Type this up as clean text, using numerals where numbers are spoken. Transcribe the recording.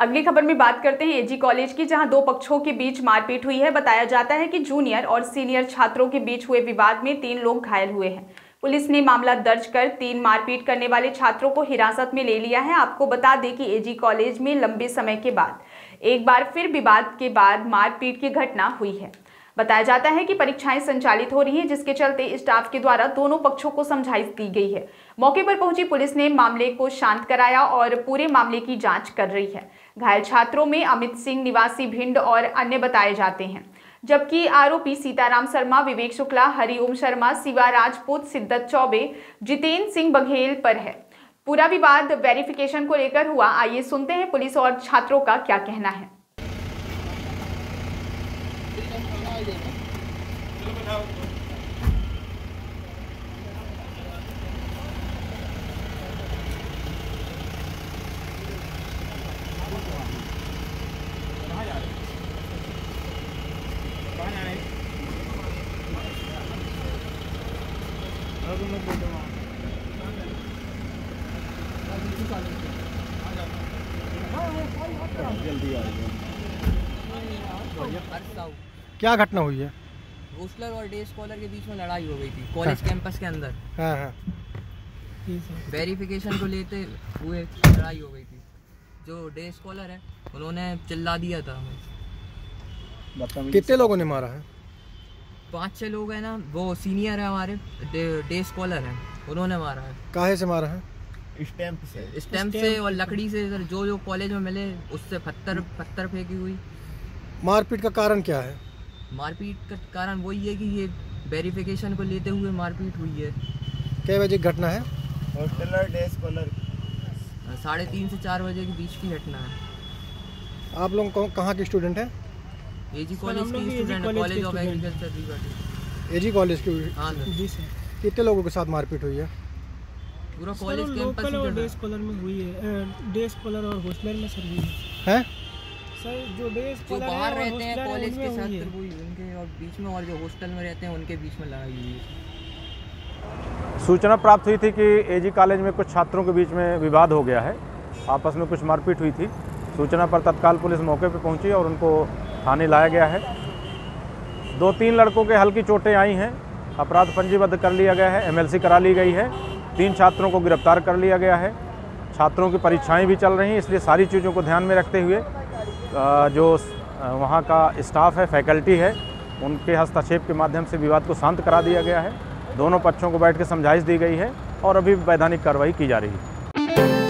अगली खबर में बात करते हैं एजी कॉलेज की, जहां दो पक्षों के बीच मारपीट हुई है। बताया जाता है कि जूनियर और सीनियर छात्रों के बीच हुए विवाद में 3 लोग घायल हुए हैं। पुलिस ने मामला दर्ज कर 3 मारपीट करने वाले छात्रों को हिरासत में ले लिया है। आपको बता दें कि एजी कॉलेज में लंबे समय के बाद एक बार फिर विवाद के बाद मारपीट की घटना हुई है। बताया जाता है कि परीक्षाएं संचालित हो रही हैं, जिसके चलते स्टाफ के द्वारा दोनों पक्षों को समझाइश दी गई है। मौके पर पहुंची पुलिस ने मामले को शांत कराया और पूरे मामले की जांच कर रही है। घायल छात्रों में अमित सिंह निवासी भिंड और अन्य बताए जाते हैं, जबकि आरोपी सीताराम शर्मा, विवेक शुक्ला, हरिओम शर्मा, शिवराज राजपूत, सिद्धार्थ चौबे, जितेंद्र सिंह बघेल पर है। पूरा विवाद वेरिफिकेशन को लेकर हुआ। आइए सुनते हैं पुलिस और छात्रों का क्या कहना है। क्या घटना हुई है? होस्टलर और डे स्कॉलर के बीच में लड़ाई हो गई थी कॉलेज कैंपस के अंदर। वेरिफिकेशन को लेते हुए लड़ाई हो गई थी। जो डे स्कॉलर है उन्होंने चिल्ला दिया था। कितने लोगों ने मारा है? 5-6 लोग हैं ना, वो सीनियर है हमारे, डे स्कॉलर है, उन्होंने मारा है। काहे से मारा है? स्टैम्प से और लकड़ी से, जो कॉलेज में मिले उससे पत्थर फेंकी हुई। मारपीट का कारण क्या है? मारपीट का कारण वही है कि ये वेरिफिकेशन को लेते हुए मारपीट हुई है। क्या बजे घटना है? हॉस्टलर डे स्कॉलर 3:30 से 4 बजे के बीच की घटना है। आप लोग कहाँ के स्टूडेंट हैं? एजी कॉलेज के student, college of agriculture. AG college के? हाँ जी सर। कितने लोगों के साथ मारपीट हुई है? पूरा कॉलेज कैंपस में। डे स्कॉलर में हुई है, डे स्कॉलर और हॉस्टलर में सर हुई है। जो बाहर रहते हैं कॉलेज के साथ उनके और बीच में, और जो हॉस्टल में रहते हैं उनके बीच में लड़ाई हुई है। सूचना प्राप्त हुई थी कि एजी कॉलेज में कुछ छात्रों के बीच में विवाद हो गया है, आपस में कुछ मारपीट हुई थी। सूचना पर तत्काल पुलिस मौके पर पहुंची और उनको थाने लाया गया है। 2-3 लड़कों के हल्की चोटें आई हैं। अपराध पंजीबद्ध कर लिया गया है, MLC करा ली गई है। 3 छात्रों को गिरफ्तार कर लिया गया है। छात्रों की परीक्षाएँ भी चल रही हैं, इसलिए सारी चीज़ों को ध्यान में रखते हुए जो वहाँ का स्टाफ है, फैकल्टी है, उनके हस्तक्षेप के माध्यम से विवाद को शांत करा दिया गया है। दोनों पक्षों को बैठ के समझाइश दी गई है और अभी वैधानिक कार्रवाई की जा रही है।